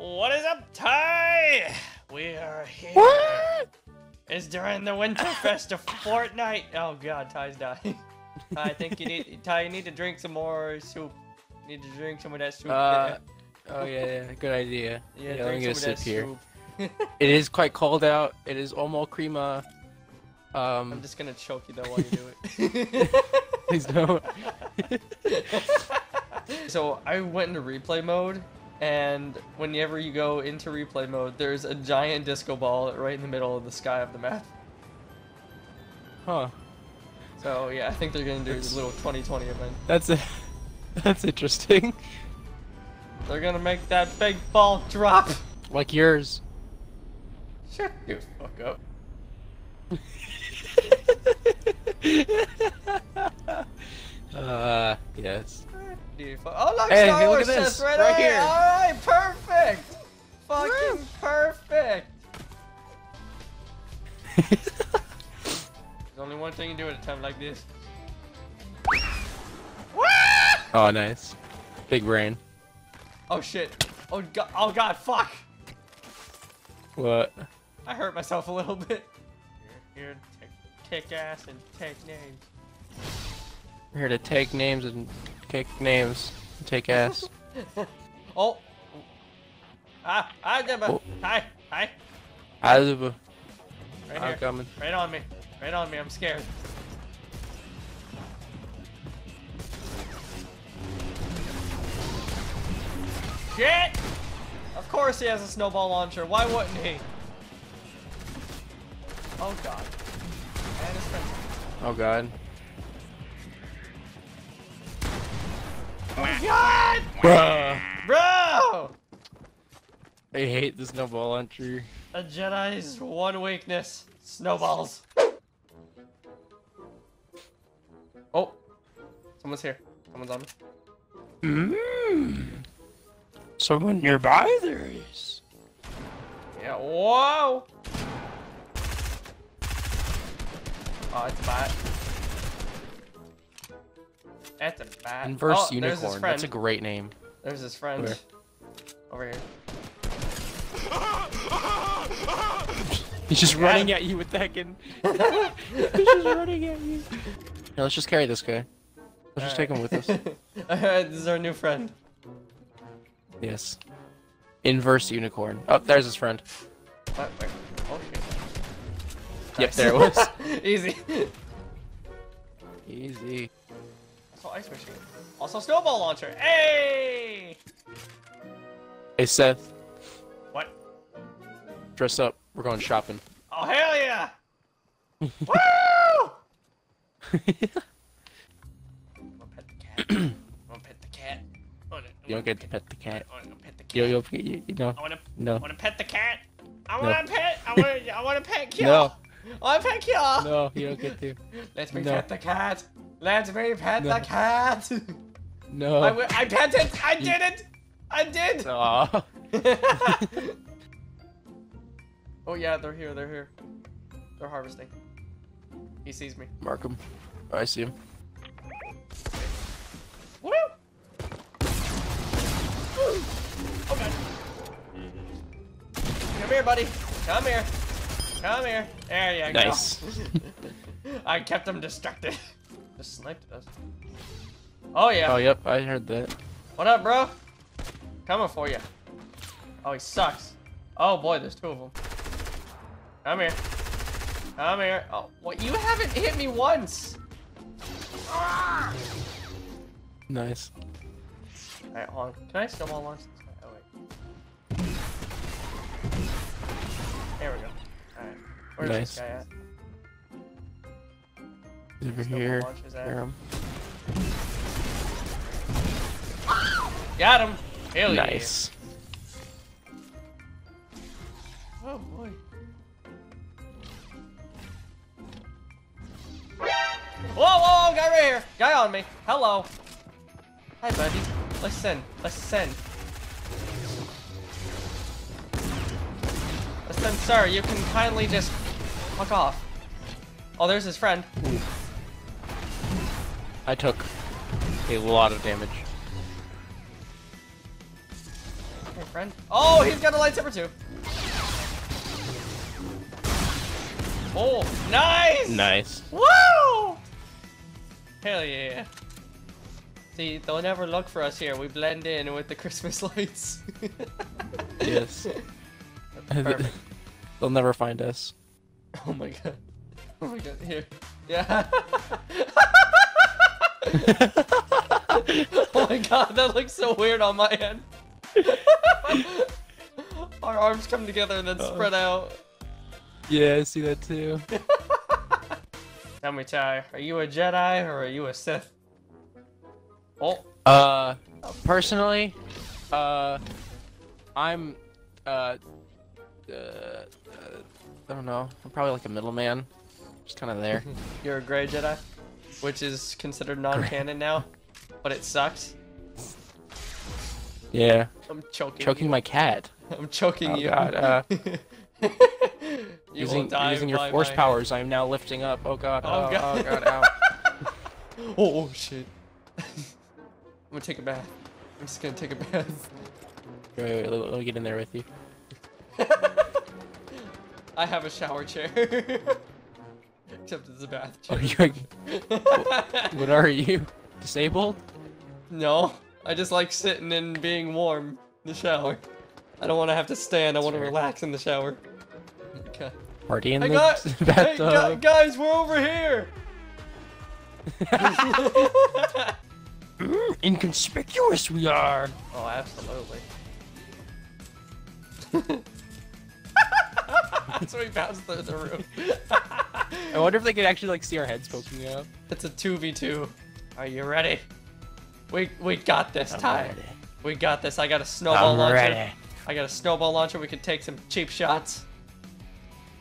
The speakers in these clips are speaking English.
What is up, Ty? We are here. What? It's during the Winterfest of Fortnite. Oh god, Ty's dying. I think you need, Ty, you need to drink some more soup. You need to drink some of that soup. Oh yeah, good idea. Yeah, yeah, let me get a sip here. It is quite cold out. It is almost crema. I'm just gonna choke you though while you do it. Please don't. So I went into replay mode, and whenever you go into replay mode, there's a giant disco ball right in the middle of the sky of the map. Huh. So yeah, I think they're gonna do this little 2020 event. That's interesting. They're gonna make that big ball drop. Like yours. Shut the fuck up. Yes. Oh look, hey, Star Wars says right here. Alright, perfect! Fucking Woo. Perfect! There's only one thing you do at a time like this. Oh nice. Big brain. Oh shit. Oh god, fuck! What? I hurt myself a little bit. You're kick ass and take names. We're here to take names and kick names and take ass. Oh! Hi! Hi! Right I'm coming. Right on me. Right on me, I'm scared. Shit! Of course he has a snowball launcher, why wouldn't he? Oh god. And his friends. Oh god. Oh god! Bruh! Bro! I hate the snowball launcher. A Jedi's one weakness. Snowballs. Oh! Someone's here. Someone's on me. Mmm! Someone nearby there is. Yeah, whoa! Oh, it's a bat. That's a bat. Inverse Unicorn. That's a great name. There's his friend. Where? Over here. He's just running at you with that gun. He's just running at you. Now, let's just carry this guy. Let's just take him with us. Alright, this is our new friend. Yes. Inverse Unicorn. Oh, there's his friend. What? Where? Oh, shit. Yep, there it was. Easy. Easy. Also ice machine. Also snowball launcher. Hey! Hey, Seth. What? Dress up. We're going shopping. Oh, hell yeah! Woo! I'm gonna pet the cat. You don't get to pet the cat. I wanna pet the cat. I wanna pet Kill. No. I want to pet Kill. No, you don't get to. Let me pet the cat. Let me pet the cat. No. I pet it. I did it. I did. Aww. Oh yeah, they're here. They're here. They're harvesting. He sees me. Mark him. Oh, I see him. Woo! Oh god. Come here, buddy. Come here. Come here. There you go. Nice. I kept him distracted. Just sniped us. Oh yeah. Oh yep, I heard that. What up, bro? Coming for you. Oh, he sucks. Oh boy, there's two of them. Come here. Come here. Oh, what? You haven't hit me once. Ah! Nice. All right, hold on. Can I snowball launch this guy? Oh wait. There we go. Alright, where's this guy at? He's over here. Got him! Hell yeah. Nice. Oh boy. Whoa, whoa, guy right here! Guy on me! Hello! Hi, buddy. Listen, listen. Listen, sir, you can kindly just fuck off. Oh, there's his friend. Ooh. I took a lot of damage. Okay, friend. Oh, he's got a lightsaber too. Oh, nice! Nice. Woo! Hell yeah. See, they'll never look for us here. We blend in with the Christmas lights. Yes. Perfect. They'll never find us. Oh my god. Oh my god, here. Yeah. Oh my god, that looks so weird on my end. Our arms come together and then spread out. Yeah, I see that too. Tell me, Ty, are you a Jedi or are you a Sith? Oh. Personally, I'm, I don't know. I'm probably like a middleman. Just kind of there. You're a gray Jedi, which is considered non-canon now, but it sucks. Yeah. I'm choking. Choking you. My cat. I'm choking you. God. You using your force powers, I am now lifting up. Oh god. Oh, oh god. Oh, god. Ow. Oh, oh shit. I'm gonna take a bath. I'm just gonna take a bath. Wait, let me get in there with you. I have a shower chair. Except it's a bath chair. What are you? Disabled? No. I just like sitting and being warm in the shower. I don't want to have to stand. I want to relax in the shower. Okay. Party in the bathtub. Hey, guys, we're over here! Inconspicuous we are! Oh, absolutely. So we bounced through the roof. I wonder if they could actually like see our heads poking out. It's a 2v2. Are you ready? We got this, Ty. We got this. I got a snowball launcher. I got a snowball launcher. We can take some cheap shots.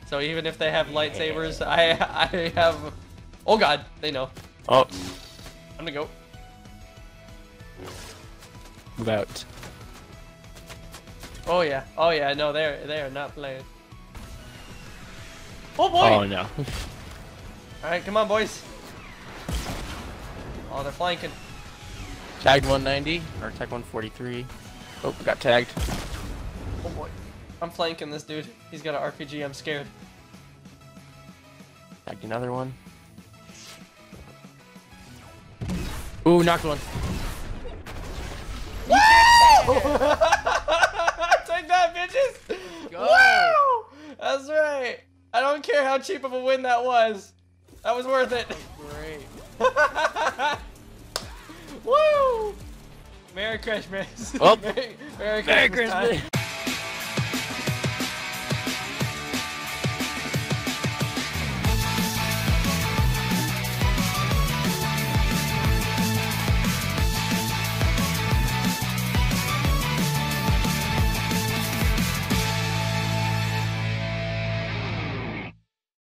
So even if they have lightsabers, I have. Oh god, they know. Oh. I'm gonna go. Move out. Oh yeah. Oh yeah. No, they are not playing. Oh boy! Oh no. Alright, come on boys. Oh, they're flanking. Tagged 190, or tagged 143. Oh, got tagged. Oh boy. I'm flanking this dude. He's got an RPG, I'm scared. Tagged another one. Ooh, knocked one. Woo! Take that, bitches! Go! Woo! That's right! I don't care how cheap of a win that was. That was worth it. That was great. Woo! Merry Christmas. Well, Merry Christmas.